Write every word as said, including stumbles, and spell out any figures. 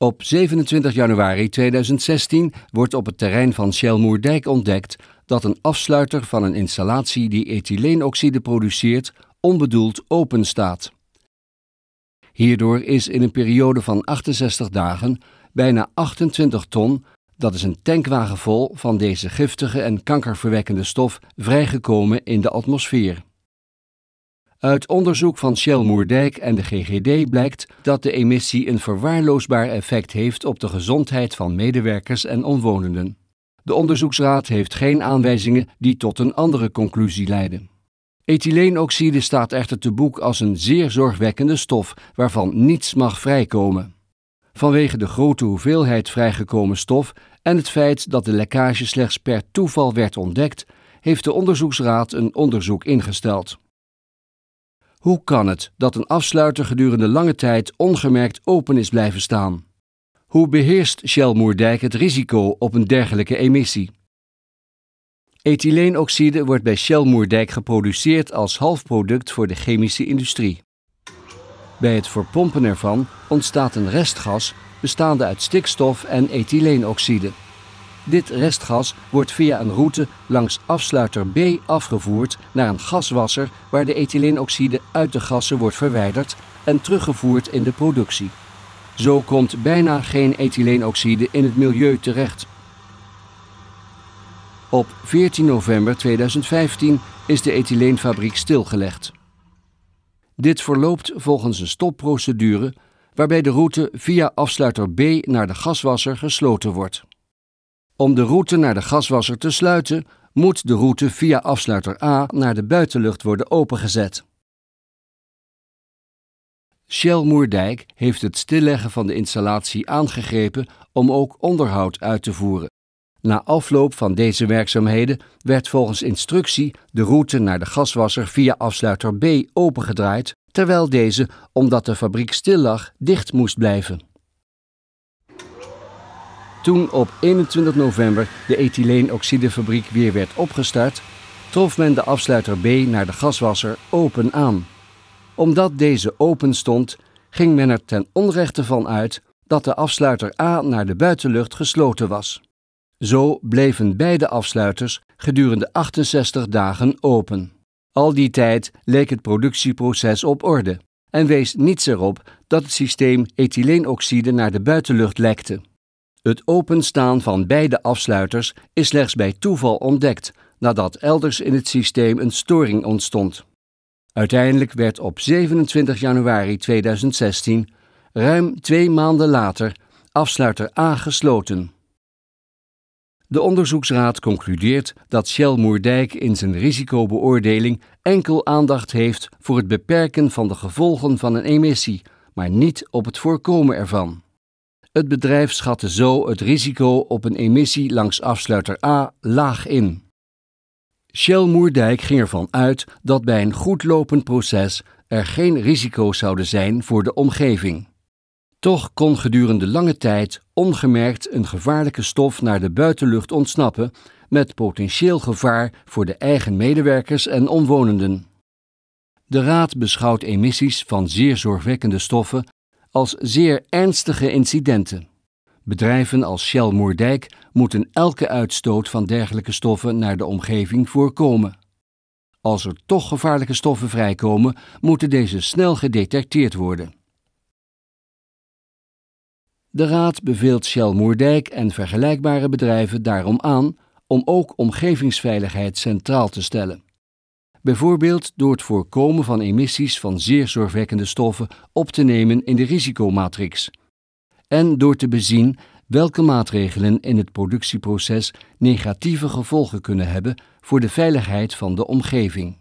Op zevenentwintig januari tweeduizend zestien wordt op het terrein van Shell Moerdijk ontdekt dat een afsluiter van een installatie die ethyleenoxide produceert onbedoeld open staat. Hierdoor is in een periode van achtenzestig dagen bijna achtentwintig ton, dat is een tankwagen vol, van deze giftige en kankerverwekkende stof vrijgekomen in de atmosfeer. Uit onderzoek van Shell Moerdijk en de G G D blijkt dat de emissie een verwaarloosbaar effect heeft op de gezondheid van medewerkers en omwonenden. De Onderzoeksraad heeft geen aanwijzingen die tot een andere conclusie leiden. Ethyleenoxide staat echter te boek als een zeer zorgwekkende stof waarvan niets mag vrijkomen. Vanwege de grote hoeveelheid vrijgekomen stof en het feit dat de lekkage slechts per toeval werd ontdekt, heeft de Onderzoeksraad een onderzoek ingesteld. Hoe kan het dat een afsluiter gedurende lange tijd ongemerkt open is blijven staan? Hoe beheerst Shell Moerdijk het risico op een dergelijke emissie? Ethyleenoxide wordt bij Shell Moerdijk geproduceerd als halfproduct voor de chemische industrie. Bij het verpompen ervan ontstaat een restgas bestaande uit stikstof en ethyleenoxide. Dit restgas wordt via een route langs afsluiter B afgevoerd naar een gaswasser waar de ethyleenoxide uit de gassen wordt verwijderd en teruggevoerd in de productie. Zo komt bijna geen ethyleenoxide in het milieu terecht. Op veertien november tweeduizend vijftien is de ethyleenfabriek stilgelegd. Dit verloopt volgens een stopprocedure waarbij de route via afsluiter B naar de gaswasser gesloten wordt. Om de route naar de gaswasser te sluiten, moet de route via afsluiter A naar de buitenlucht worden opengezet. Shell Moerdijk heeft het stilleggen van de installatie aangegrepen om ook onderhoud uit te voeren. Na afloop van deze werkzaamheden werd volgens instructie de route naar de gaswasser via afsluiter B opengedraaid, terwijl deze, omdat de fabriek stil lag, dicht moest blijven. Toen op eenentwintig november de ethyleenoxidefabriek weer werd opgestart, trof men de afsluiter B naar de gaswasser open aan. Omdat deze open stond, ging men er ten onrechte van uit dat de afsluiter A naar de buitenlucht gesloten was. Zo bleven beide afsluiters gedurende achtenzestig dagen open. Al die tijd leek het productieproces op orde en wees niets erop dat het systeem ethyleenoxide naar de buitenlucht lekte. Het openstaan van beide afsluiters is slechts bij toeval ontdekt nadat elders in het systeem een storing ontstond. Uiteindelijk werd op zevenentwintig januari tweeduizend zestien, ruim twee maanden later, afsluiter A gesloten. De Onderzoeksraad concludeert dat Shell Moerdijk in zijn risicobeoordeling enkel aandacht heeft voor het beperken van de gevolgen van een emissie, maar niet op het voorkomen ervan. Het bedrijf schatte zo het risico op een emissie langs afsluiter A laag in. Shell Moerdijk ging ervan uit dat bij een goed lopend proces er geen risico's zouden zijn voor de omgeving. Toch kon gedurende lange tijd ongemerkt een gevaarlijke stof naar de buitenlucht ontsnappen met potentieel gevaar voor de eigen medewerkers en omwonenden. De Raad beschouwt emissies van zeer zorgwekkende stoffen als zeer ernstige incidenten. Bedrijven als Shell Moerdijk moeten elke uitstoot van dergelijke stoffen naar de omgeving voorkomen. Als er toch gevaarlijke stoffen vrijkomen, moeten deze snel gedetecteerd worden. De Raad beveelt Shell Moerdijk en vergelijkbare bedrijven daarom aan om ook omgevingsveiligheid centraal te stellen. Bijvoorbeeld door het voorkomen van emissies van zeer zorgwekkende stoffen op te nemen in de risicomatrix. En door te bezien welke maatregelen in het productieproces negatieve gevolgen kunnen hebben voor de veiligheid van de omgeving.